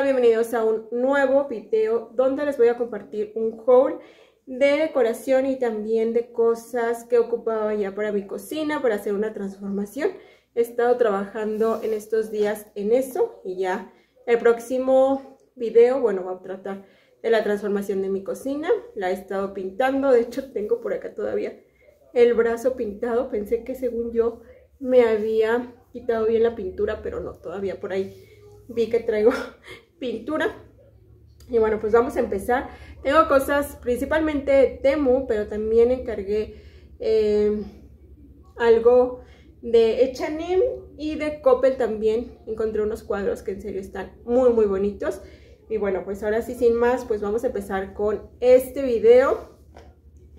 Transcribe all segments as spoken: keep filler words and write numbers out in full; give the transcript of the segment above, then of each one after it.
Hola, bienvenidos a un nuevo video donde les voy a compartir un haul de decoración y también de cosas que he ocupado ya para mi cocina, para hacer una transformación. He estado trabajando en estos días en eso y ya el próximo video, bueno, va a tratar de la transformación de mi cocina. La he estado pintando, de hecho tengo por acá todavía el brazo pintado. Pensé que según yo me había quitado bien la pintura, pero no, todavía por ahí vi que traigo pintura. Y bueno, pues vamos a empezar. Tengo cosas principalmente de Temu, pero también encargué eh, algo de Echanim y de Coppel también. Encontré unos cuadros que en serio están muy muy bonitos. Y bueno, pues ahora sí, sin más, pues vamos a empezar con este video.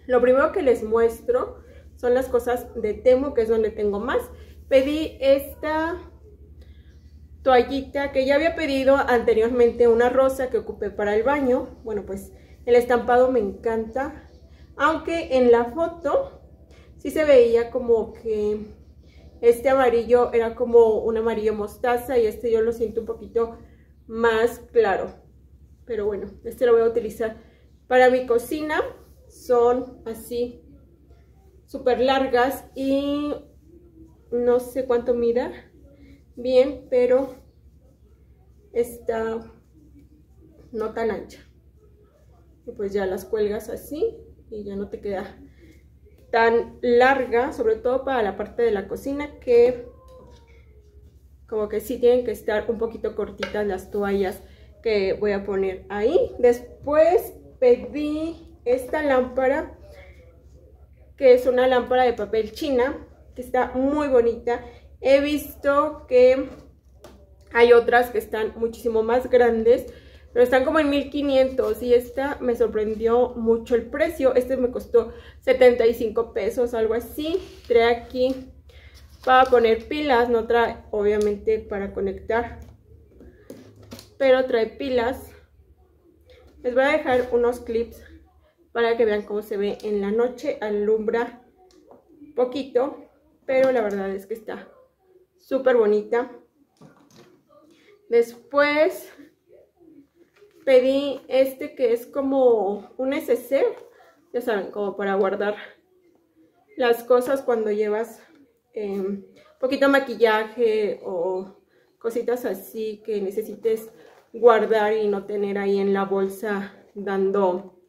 Lo primero que les muestro son las cosas de Temu, que es donde tengo más. Pedí esta toallita que ya había pedido anteriormente, una rosa que ocupé para el baño. Bueno, pues el estampado me encanta, aunque en la foto sí se veía como que este amarillo era como un amarillo mostaza y este yo lo siento un poquito más claro, pero bueno, este lo voy a utilizar para mi cocina. Son así súper largas y no sé cuánto mida bien, pero está no tan ancha. Y pues ya las cuelgas así y ya no te queda tan larga, sobre todo para la parte de la cocina, que como que sí tienen que estar un poquito cortitas las toallas que voy a poner ahí. Después pedí esta lámpara, que es una lámpara de papel china, que está muy bonita. He visto que hay otras que están muchísimo más grandes, pero están como en mil quinientos y esta me sorprendió mucho el precio. Este me costó setenta y cinco pesos, algo así. Trae aquí para poner pilas, no trae obviamente para conectar, pero trae pilas. Les voy a dejar unos clips para que vean cómo se ve en la noche. Alumbra poquito, pero la verdad es que está súper bonita. Después pedí este que es como un ese ce, ya saben, como para guardar las cosas cuando llevas eh, poquito de maquillaje o cositas así que necesites guardar y no tener ahí en la bolsa dando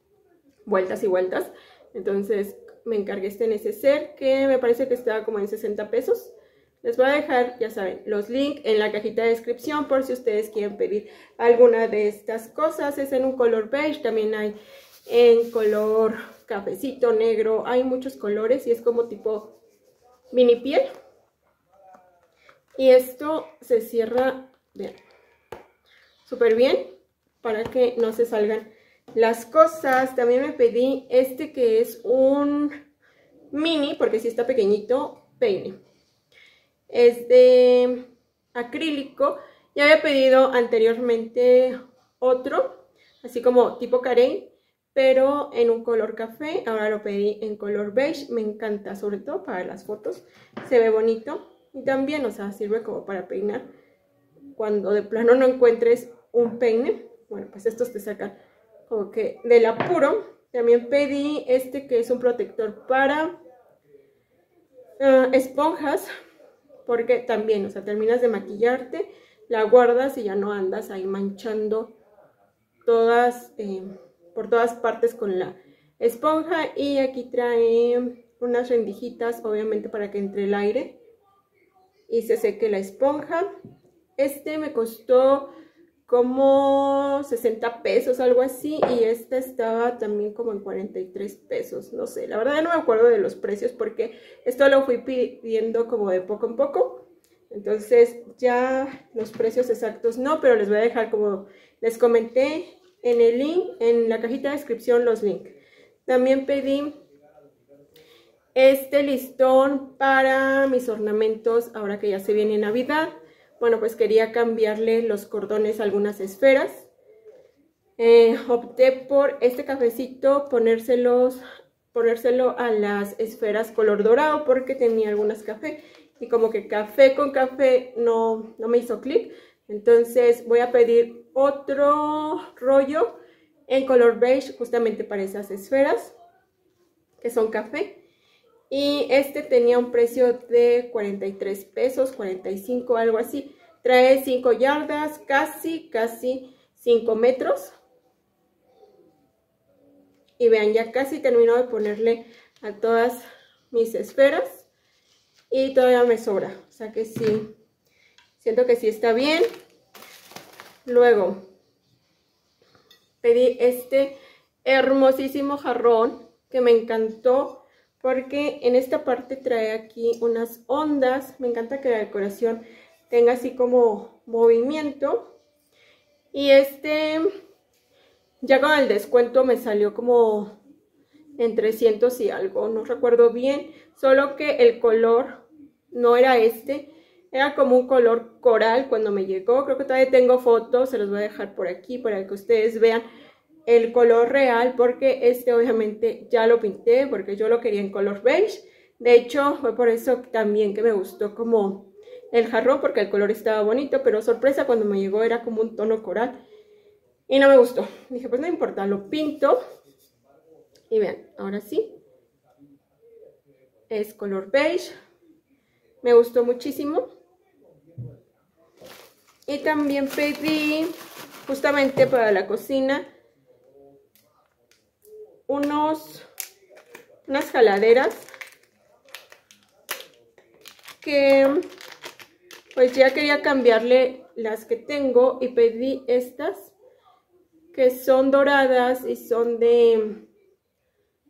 vueltas y vueltas. Entonces me encargué este neceser que me parece que estaba como en sesenta pesos. Les voy a dejar, ya saben, los links en la cajita de descripción por si ustedes quieren pedir alguna de estas cosas. Es en un color beige, también hay en color cafecito, negro, hay muchos colores y es como tipo mini piel. Y esto se cierra, vean, súper bien para que no se salgan las cosas. También me pedí este que es un mini, porque si sí está pequeñito, peine. Es de acrílico. Ya había pedido anteriormente otro, así como tipo carey, pero en un color café. Ahora lo pedí en color beige. Me encanta, sobre todo para las fotos. Se ve bonito. Y también, o sea, sirve como para peinar cuando de plano no encuentres un peine. Bueno, pues estos te sacan como que del apuro. También pedí este que es un protector para uh, esponjas, porque también, o sea, terminas de maquillarte, la guardas y ya no andas ahí manchando todas, eh, por todas partes con la esponja. Y aquí trae unas rendijitas, obviamente para que entre el aire y se seque la esponja. Este me costó como sesenta pesos, algo así, y esta estaba también como en cuarenta y tres pesos, no sé, la verdad no me acuerdo de los precios porque esto lo fui pidiendo como de poco en poco, entonces ya los precios exactos no, pero les voy a dejar, como les comenté, en el link, en la cajita de descripción, los links. También pedí este listón para mis ornamentos ahora que ya se viene Navidad. Bueno, pues quería cambiarle los cordones a algunas esferas. Eh, opté por este cafecito, ponérselos, ponérselo a las esferas color dorado, porque tenía algunas café. Y como que café con café no, no me hizo clic. Entonces voy a pedir otro rollo en color beige, justamente para esas esferas que son café. Y este tenía un precio de cuarenta y tres pesos, cuarenta y cinco, algo así. Trae cinco yardas, casi, casi cinco metros. Y vean, ya casi termino de ponerle a todas mis esferas. Y todavía me sobra, o sea que sí, siento que sí está bien. Luego, pedí este hermosísimo jarrón que me encantó porque en esta parte trae aquí unas ondas. Me encanta que la decoración tenga así como movimiento. Y este, ya con el descuento me salió como en trescientos y algo, no recuerdo bien. Solo que el color no era este, era como un color coral cuando me llegó. Creo que todavía tengo fotos, se los voy a dejar por aquí para que ustedes vean el color real, porque este obviamente ya lo pinté, porque yo lo quería en color beige. De hecho, fue por eso también que me gustó como el jarrón, porque el color estaba bonito, pero sorpresa, cuando me llegó era como un tono coral y no me gustó. Dije, pues no importa, lo pinto. Y vean, ahora sí, es color beige. Me gustó muchísimo. Y también pedí, justamente para la cocina, unos, unas jaladeras que pues ya quería cambiarle las que tengo, y pedí estas que son doradas y son de,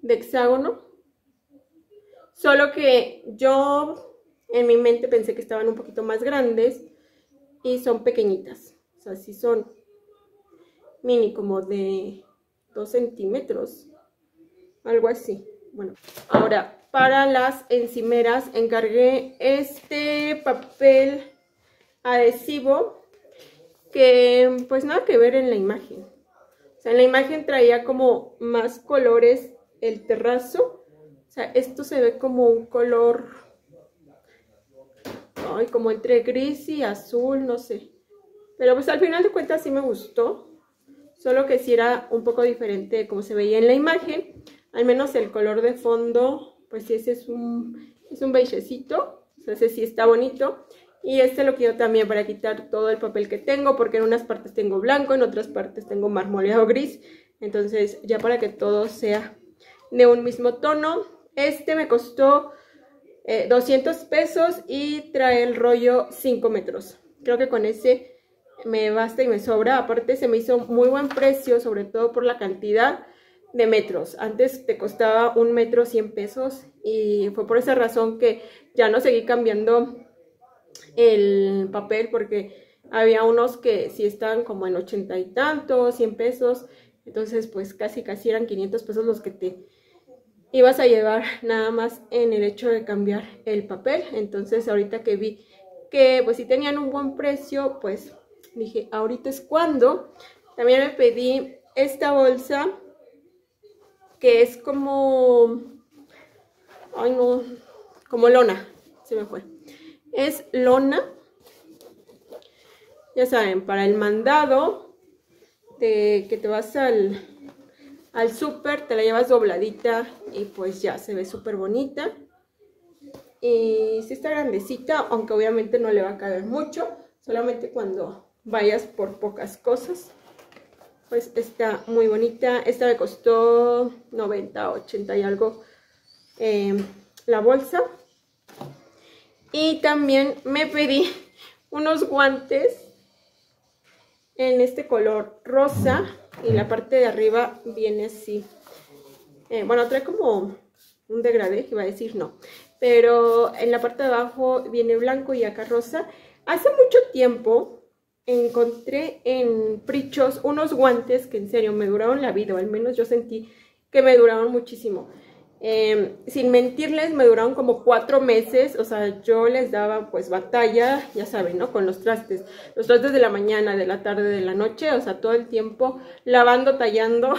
de hexágono. Solo que yo en mi mente pensé que estaban un poquito más grandes y son pequeñitas, o sea, sí son mini, como de dos centímetros, algo así. Bueno, ahora para las encimeras encargué este papel adhesivo que pues nada que ver en la imagen. O sea, en la imagen traía como más colores el terrazo. O sea, esto se ve como un color, ay, como entre gris y azul, no sé. Pero pues al final de cuentas sí me gustó. Solo que sí era un poco diferente de como se veía en la imagen. Al menos el color de fondo, pues sí, ese es un, es un beigecito. O sea, ese sí está bonito. Y este lo quiero también para quitar todo el papel que tengo, porque en unas partes tengo blanco, en otras partes tengo marmoleado gris. Entonces, ya para que todo sea de un mismo tono. Este me costó eh, doscientos pesos y trae el rollo cinco metros. Creo que con ese me basta y me sobra. Aparte se me hizo muy buen precio, sobre todo por la cantidad de metros. Antes te costaba un metro cien pesos y fue por esa razón que ya no seguí cambiando el papel, porque había unos que sí estaban como en ochenta y tantos, cien pesos. Entonces pues casi casi eran quinientos pesos los que te ibas a llevar nada más en el hecho de cambiar el papel. Entonces ahorita que vi que pues sí tenían un buen precio, pues dije, ahorita es cuando. También me pedí esta bolsa que es como, ay no, como lona, se me fue. Es lona, ya saben, para el mandado de que te vas al, al súper, te la llevas dobladita y pues ya se ve súper bonita. Y sí está grandecita, aunque obviamente no le va a caber mucho, solamente cuando vayas por pocas cosas. Pues está muy bonita. Esta me costó noventa, ochenta y algo eh, la bolsa. Y también me pedí unos guantes en este color rosa. Y la parte de arriba viene así. Eh, bueno, trae como un degradé, iba a decir no. Pero en la parte de abajo viene blanco y acá rosa. Hace mucho tiempo encontré en Prichos unos guantes que en serio me duraron la vida, o al menos yo sentí que me duraron muchísimo. Eh, sin mentirles, me duraron como cuatro meses, o sea, yo les daba pues batalla, ya saben, ¿no? Con los trastes, los trastes de la mañana, de la tarde, de la noche, o sea, todo el tiempo lavando, tallando,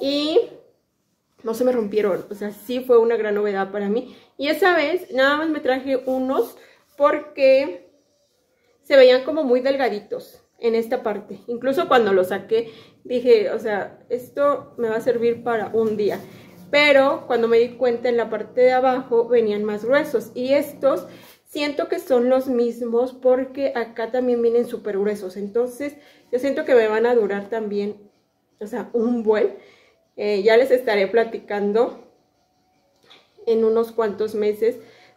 y no se me rompieron, o sea, sí fue una gran novedad para mí. Y esa vez nada más me traje unos porque se veían como muy delgaditos en esta parte. Incluso cuando lo saqué dije, o sea, esto me va a servir para un día. Pero cuando me di cuenta, en la parte de abajo venían más gruesos. Y estos siento que son los mismos porque acá también vienen súper gruesos. Entonces yo siento que me van a durar también, o sea, un buen. Eh, ya les estaré platicando en unos cuantos meses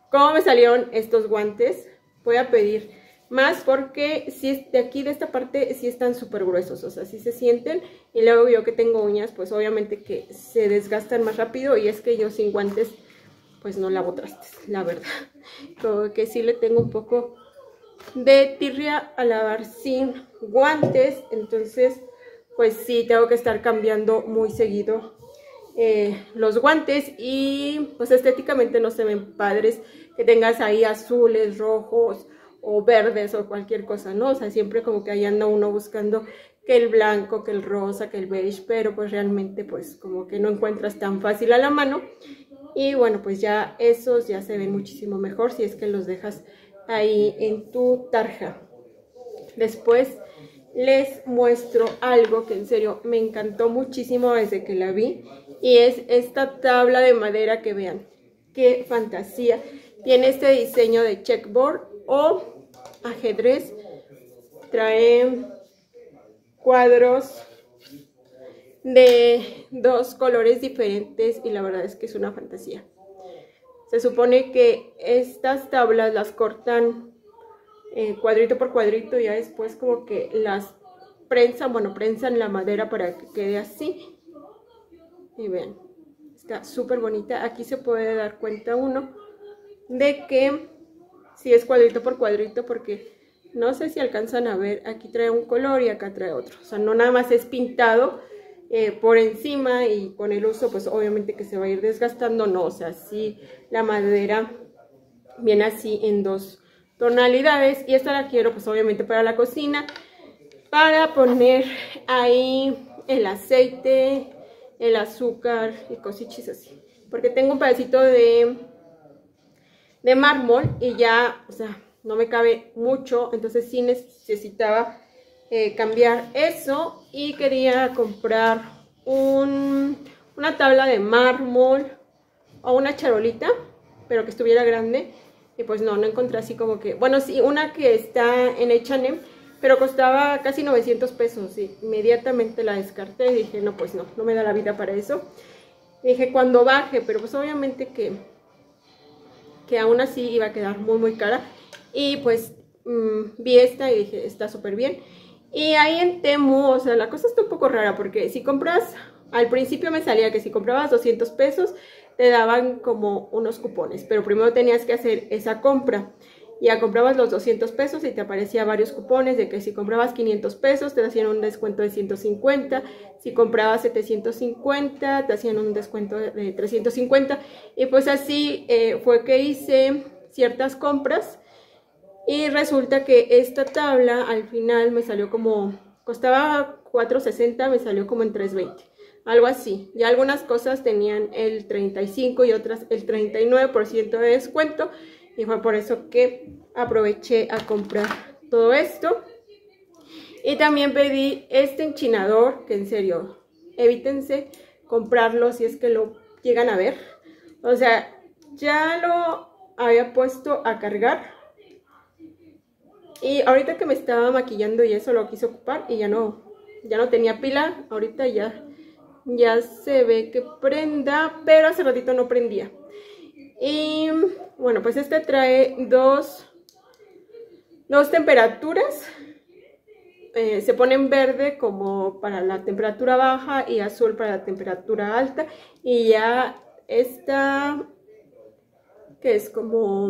cómo me salieron estos guantes. Voy a pedir más porque si de aquí, de esta parte, sí están súper gruesos, o sea, sí se sienten. Y luego yo que tengo uñas, pues obviamente que se desgastan más rápido. Y es que yo sin guantes, pues no lavo trastes, la verdad. Como que sí le tengo un poco de tirria a lavar sin guantes. Entonces, pues sí, tengo que estar cambiando muy seguido eh, los guantes. Y pues estéticamente no se ven padres que tengas ahí azules, rojos o verdes o cualquier cosa, ¿no? O sea, siempre como que ahí anda uno buscando que el blanco, que el rosa, que el beige, pero pues realmente pues como que no encuentras tan fácil a la mano. Y bueno, pues ya esos ya se ven muchísimo mejor si es que los dejas ahí en tu tarja. Después les muestro algo que en serio me encantó muchísimo desde que la vi, y es esta tabla de madera que vean. ¡Qué fantasía! Tiene este diseño de checkboard o ajedrez, trae cuadros de dos colores diferentes y la verdad es que es una fantasía. Se supone que estas tablas las cortan eh, cuadrito por cuadrito y ya después como que las prensan, bueno, prensan la madera para que quede así. Y vean, está súper bonita. Aquí se puede dar cuenta uno de que si es cuadrito por cuadrito, porque no sé si alcanzan a ver, aquí trae un color y acá trae otro. O sea, no nada más es pintado eh, por encima y con el uso, pues obviamente que se va a ir desgastando. No, o sea, sí, la madera viene así en dos tonalidades. Y esta la quiero, pues obviamente para la cocina, para poner ahí el aceite, el azúcar y cositas así. Porque tengo un pedacito de... de mármol y ya, o sea, no me cabe mucho, entonces sí necesitaba eh, cambiar eso. Y quería comprar un, una tabla de mármol o una charolita, pero que estuviera grande, y pues no, no encontré así como que, bueno, sí, una que está en H M, pero costaba casi novecientos pesos, y inmediatamente la descarté y dije, no, pues no, no me da la vida para eso. Y dije, cuando baje, pero pues obviamente que que aún así iba a quedar muy muy cara. Y pues mmm, vi esta y dije, está súper bien. Y ahí en Temu, o sea, la cosa está un poco rara, porque si compras, al principio me salía que si comprabas doscientos pesos, te daban como unos cupones, pero primero tenías que hacer esa compra. Ya comprabas los doscientos pesos y te aparecía varios cupones de que si comprabas quinientos pesos te hacían un descuento de ciento cincuenta, si comprabas setecientos cincuenta te hacían un descuento de trescientos cincuenta. Y pues así eh, fue que hice ciertas compras y resulta que esta tabla al final me salió como, costaba cuatrocientos sesenta, me salió como en trescientos veinte, algo así. Ya algunas cosas tenían el treinta y cinco y otras el treinta y nueve por ciento de descuento. Y fue por eso que aproveché a comprar todo esto. Y también pedí este enchinador, que en serio, evítense comprarlo si es que lo llegan a ver. O sea, ya lo había puesto a cargar. Y ahorita que me estaba maquillando y eso lo quise ocupar y ya no, ya no tenía pila. Ahorita ya, ya se ve que prenda, pero hace ratito no prendía. Y bueno, pues este trae dos, dos temperaturas. Eh, se pone en verde como para la temperatura baja y azul para la temperatura alta. Y ya esta, que es como,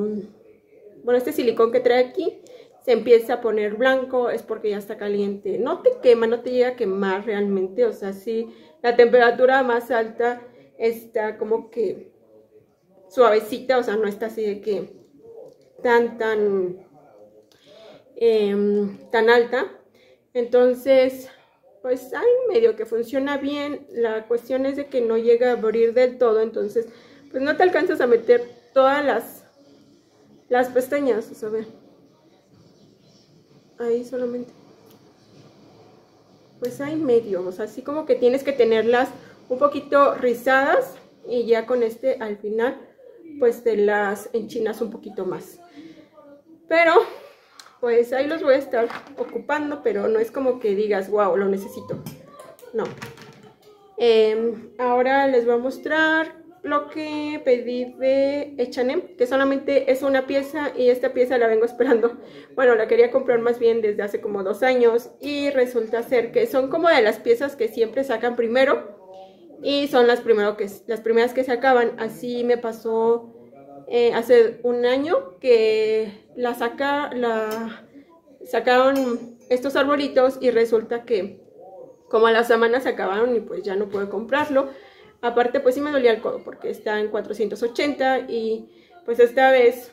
bueno, este silicón que trae aquí, se empieza a poner blanco, es porque ya está caliente. No te quema, no te llega a quemar realmente. O sea, sí, la temperatura más alta está como que suavecita, o sea, no está así de que tan, tan, eh, tan alta. Entonces, pues hay medio que funciona bien. La cuestión es de que no llega a abrir del todo, entonces, pues no te alcanzas a meter todas las, las pestañas, o sea, a ver. ahí solamente. Pues hay medio, o sea, así como que tienes que tenerlas un poquito rizadas y ya con este al final pues te las enchinas un poquito más. Pero pues ahí los voy a estar ocupando, pero no es como que digas, wow, lo necesito. No. Eh, ahora les voy a mostrar lo que pedí de Echanem, que solamente es una pieza y esta pieza la vengo esperando. Bueno, la quería comprar más bien desde hace como dos años y resulta ser que son como de las piezas que siempre sacan primero y son las, primero que, las primeras que se acaban. Así me pasó eh, hace un año que la, saca, la sacaron estos arbolitos y resulta que como a las semanas se acabaron y pues ya no pude comprarlo. Aparte pues sí me dolía el codo porque está en cuatrocientos ochenta y pues esta vez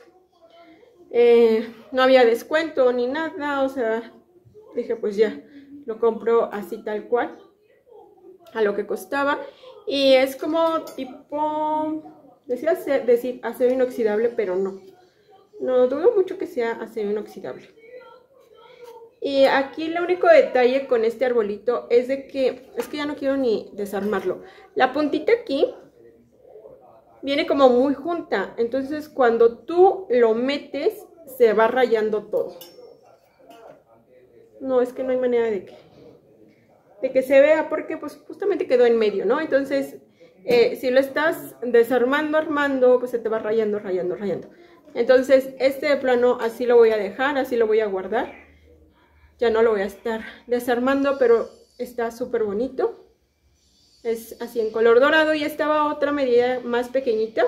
eh, no había descuento ni nada, o sea, dije pues ya, lo compro así tal cual, a lo que costaba. Y es como tipo, decía decir acero inoxidable, pero no, no dudo mucho que sea acero inoxidable. Y aquí el único detalle con este arbolito es de que, es que ya no quiero ni desarmarlo. La puntita aquí viene como muy junta, entonces cuando tú lo metes se va rayando todo. No, es que no hay manera de que, de que se vea porque pues justamente quedó en medio, ¿no? Entonces eh, si lo estás desarmando, armando, pues se te va rayando, rayando, rayando. Entonces este de plano así lo voy a dejar, así lo voy a guardar. Ya no lo voy a estar desarmando, pero está súper bonito. Es así en color dorado y estaba otra medida más pequeñita.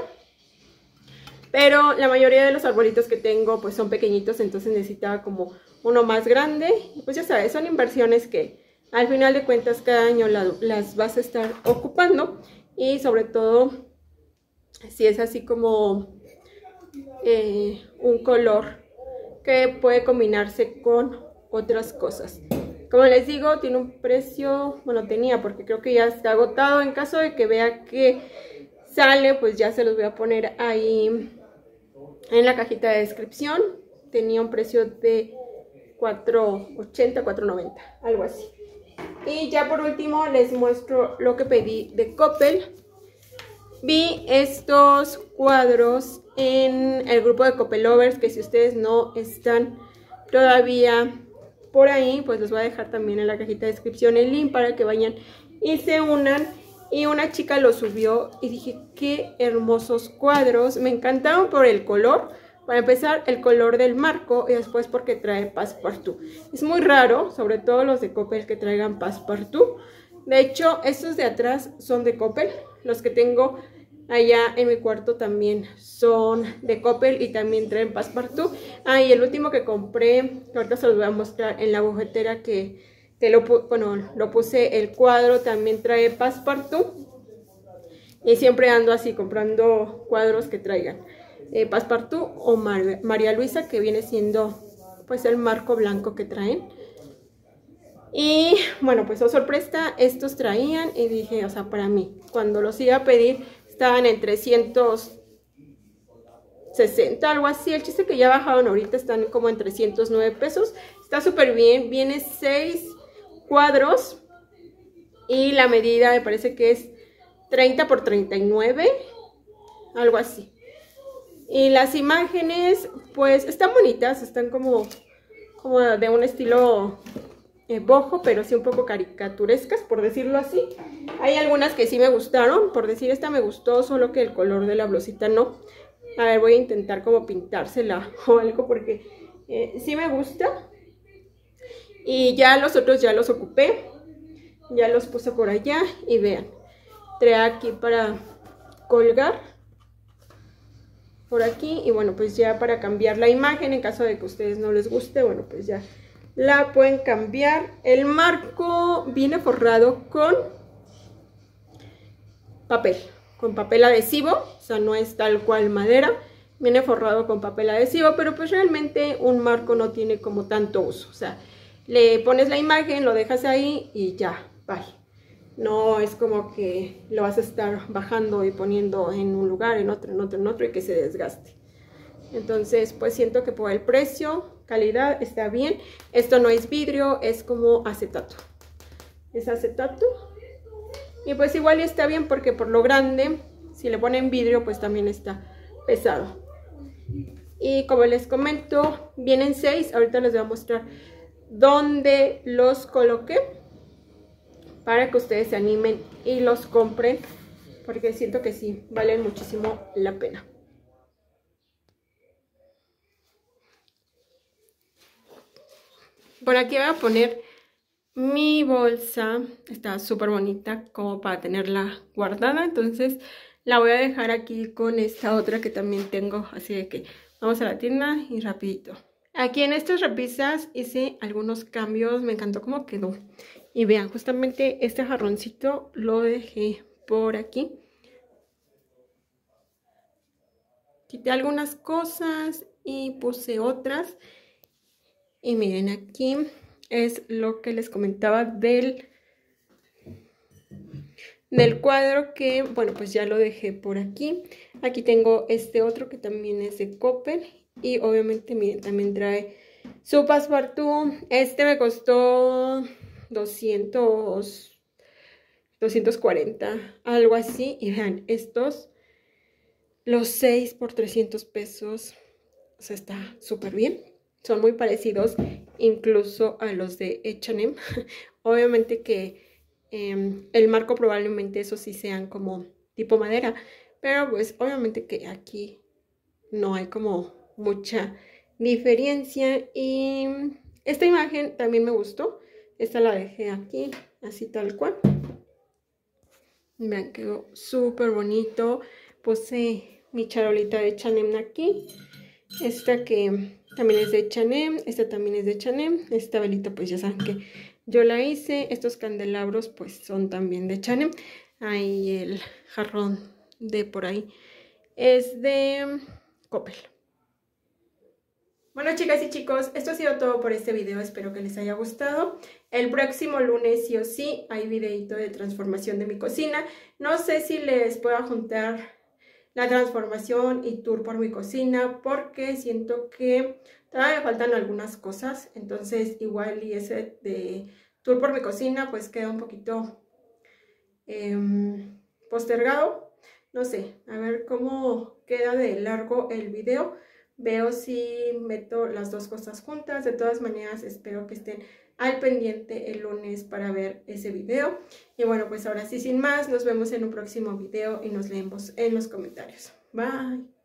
Pero la mayoría de los arbolitos que tengo pues son pequeñitos, entonces necesitaba como uno más grande. Y pues ya sabes, son inversiones que al final de cuentas cada año la, las vas a estar ocupando. Y sobre todo si es así como eh, un color que puede combinarse con otras cosas. Como les digo, tiene un precio, bueno tenía, porque creo que ya está agotado. En caso de que vea que sale, pues ya se los voy a poner ahí en la cajita de descripción. Tenía un precio de cuatro ochenta, cuatro noventa, algo así. Y ya por último les muestro lo que pedí de Coppel. Vi estos cuadros en el grupo de Coppel Lovers, que si ustedes no están todavía por ahí, pues les voy a dejar también en la cajita de descripción el link para que vayan y se unan. Y una chica lo subió y dije, qué hermosos cuadros, me encantaron por el color. Para empezar, el color del marco y después porque trae passepartout. Es muy raro, sobre todo los de Coppel, que traigan passepartout. De hecho, estos de atrás son de Coppel. Los que tengo allá en mi cuarto también son de Coppel y también traen passepartout. Ah, y el último que compré, que ahorita se los voy a mostrar en la bojetera que, que lo, bueno, lo puse el cuadro, también trae passepartout. Y siempre ando así, comprando cuadros que traigan eh, passepartout o Mar María Luisa, que viene siendo pues el marco blanco que traen. Y bueno, pues oh sorpresa, estos traían y dije, o sea, para mí, cuando los iba a pedir, estaban en trescientos sesenta, algo así. El chiste que ya bajaron ahorita, están como en trescientos nueve pesos. Está súper bien. Viene seis cuadros. Y la medida me parece que es treinta por treinta y nueve. Algo así. Y las imágenes, pues, están bonitas. Están como, como de un estilo Eh, bojo, pero sí un poco caricaturescas, por decirlo así. Hay algunas que sí me gustaron, por decir esta me gustó, solo que el color de la blusita no. A ver, voy a intentar como pintársela o algo, porque eh, sí me gusta. Y ya los otros ya los ocupé, ya los puse por allá y vean, trae aquí para colgar por aquí y bueno, pues ya para cambiar la imagen en caso de que a ustedes no les guste, bueno, pues ya la pueden cambiar. El marco viene forrado con papel, con papel adhesivo, o sea, no es tal cual madera, viene forrado con papel adhesivo, pero pues realmente un marco no tiene como tanto uso, o sea, le pones la imagen, lo dejas ahí y ya, bye. No es como que lo vas a estar bajando y poniendo en un lugar, en otro, en otro, en otro y que se desgaste. Entonces, pues siento que por el precio, calidad, está bien. Esto no es vidrio, es como acetato. Es acetato. Y pues igual está bien porque por lo grande, si le ponen vidrio, pues también está pesado. Y como les comento, vienen seis. Ahorita les voy a mostrar dónde los coloqué para que ustedes se animen y los compren, porque siento que sí, valen muchísimo la pena. Por aquí voy a poner mi bolsa, está súper bonita como para tenerla guardada, entonces la voy a dejar aquí con esta otra que también tengo, así de que vamos a la tienda y rapidito. Aquí en estas repisas hice algunos cambios, me encantó cómo quedó. Y vean, justamente este jarroncito lo dejé por aquí. Quité algunas cosas y puse otras. Y miren, aquí es lo que les comentaba del, del cuadro que, bueno, pues ya lo dejé por aquí. Aquí tengo este otro que también es de Coppel. Y obviamente, miren, también trae su passepartout. Este me costó doscientos, doscientos cuarenta, algo así. Y vean, estos, los seis por trescientos pesos. O sea, está súper bien. Son muy parecidos incluso a los de H M. Obviamente que eh, el marco probablemente esos sí sean como tipo madera, pero pues obviamente que aquí no hay como mucha diferencia. Y esta imagen también me gustó. Esta la dejé aquí, así tal cual. Vean, quedó súper bonito. Puse mi charolita de Echanim aquí. Esta que también es de Echanim, esta también es de Echanim, esta velita pues ya saben que yo la hice, estos candelabros pues son también de Echanim, ahí el jarrón de por ahí es de Coppel. Bueno, chicas y chicos, esto ha sido todo por este video, espero que les haya gustado. El próximo lunes sí o sí hay videito de transformación de mi cocina, no sé si les pueda juntar la transformación y tour por mi cocina, porque siento que todavía me faltan algunas cosas, entonces igual y ese de tour por mi cocina pues queda un poquito eh, postergado, no sé, a ver cómo queda de largo el video, veo si meto las dos cosas juntas. De todas maneras espero que estén al pendiente el lunes para ver ese video. Y bueno, pues ahora sí, sin más, nos vemos en un próximo video y nos leemos en los comentarios. Bye.